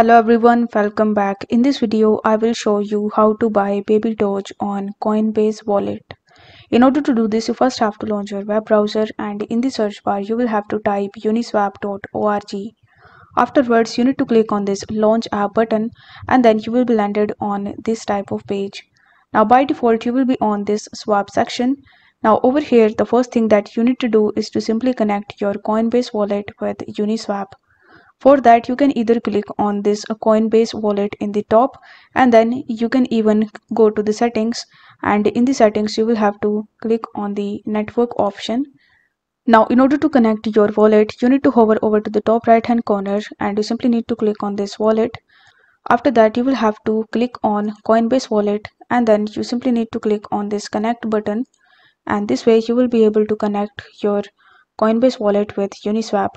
Hello everyone, welcome back. In this video, I will show you how to buy Baby Doge on Coinbase Wallet. In order to do this, you first have to launch your web browser and in the search bar, you will have to type uniswap.org. Afterwards, you need to click on this launch app button and then you will be landed on this type of page. Now by default, you will be on this swap section. Now over here, the first thing that you need to do is to simply connect your Coinbase Wallet with Uniswap. For that, you can either click on this Coinbase Wallet in the top and then you can even go to the settings, and in the settings you will have to click on the network option. Now in order to connect your wallet, you need to hover over to the top right hand corner and you simply need to click on this wallet. After that, you will have to click on Coinbase Wallet and then you simply need to click on this connect button, and this way you will be able to connect your Coinbase Wallet with Uniswap.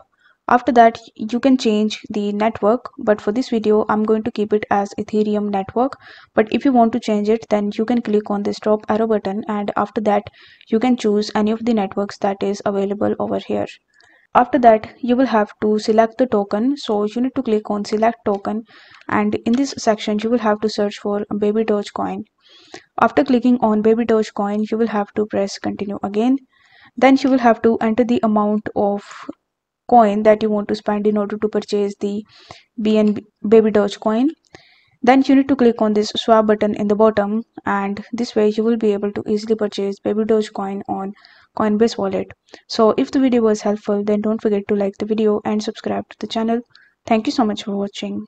After that, you can change the network, but for this video I'm going to keep it as Ethereum network. But if you want to change it, then you can click on this drop arrow button, and after that you can choose any of the networks that is available over here. After that, you will have to select the token, so you need to click on select token, and in this section you will have to search for Baby Dogecoin. After clicking on Baby Dogecoin, you will have to press continue again. Then you will have to enter the amount of coin that you want to spend in order to purchase the BNB Baby Dogecoin. Then you need to click on this swap button in the bottom, and this way you will be able to easily purchase Baby Dogecoin on Coinbase Wallet. So if the video was helpful, then don't forget to like the video and subscribe to the channel. Thank you so much for watching.